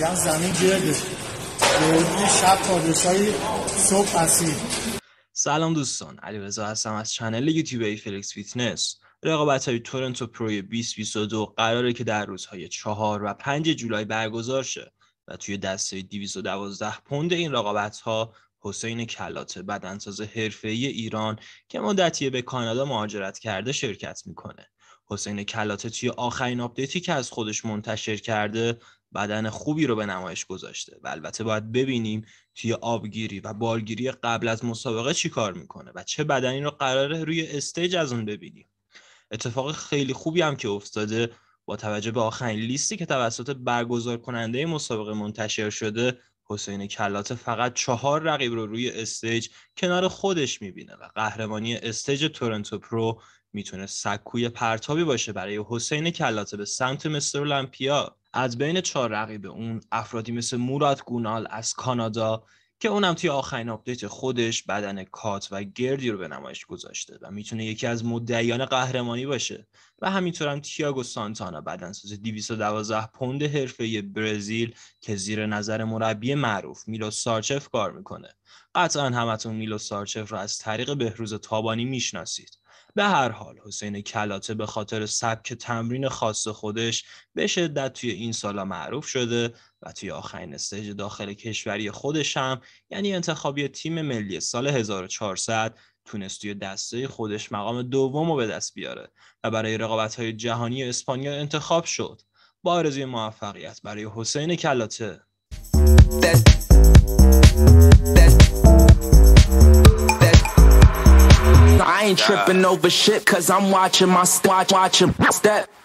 میگن زمین گرده، گردی شب پادشاهی صبح اصیل. سلام دوستان، علیرضا هستم از چنل یوتیوب ای فلکس فیتنس. رقابت‌های تورنتو پرو 2022 قراره که در روزهای 4 و 5 جولای برگزار شه و توی دسته 212 پوند این رقابت‌ها حسین کلاته، بدنساز حرفه‌ای ایران که مدتی به کانادا مهاجرت کرده، شرکت میکنه. حسین کلاته توی آخرین آپدیتی که از خودش منتشر کرده بدن خوبی رو به نمایش گذاشته و البته باید ببینیم توی آبگیری و بالگیری قبل از مسابقه چی کار میکنه و چه بدنی رو قراره روی استیج از اون ببینیم. اتفاق خیلی خوبی هم که افتاده، با توجه به آخرین لیستی که توسط برگزار کننده مسابقه منتشر شده، حسین کلاته فقط 4 رقیب رو روی استیج کنار خودش میبینه و قهرمانی استیج تورنتو پرو میتونه سکوی پرتابی باشه برای حسین کلاته به سمت مسترالمپیا. از بین 4 رقیب اون، افرادی مثل مورات گونال از کانادا که اونم توی آخرین آپدیت خودش بدن کات و گردی رو به نمایش گذاشته و میتونه یکی از مدعیان قهرمانی باشه، و همینطورم تیاگو سانتانا، بدنساز 212 پوند حرفه‌ای برزیل که زیر نظر مربی معروف میلو سارچف کار میکنه. قطعا همتون میلو سارچف رو از طریق بهروز تابانی میشناسید. به هر حال حسین کلاته به خاطر سبک تمرین خاص خودش به شدت توی این سالا معروف شده و توی آخرین استیج داخل کشوری خودش هم، یعنی انتخابی تیم ملی سال 1400، تونست توی دسته خودش مقام دوم رو به دست بیاره و برای رقابت‌های جهانی اسپانیا انتخاب شد. با آرزوی موفقیت برای حسین کلاته. I ain't tripping over shit 'cause I'm watching my step.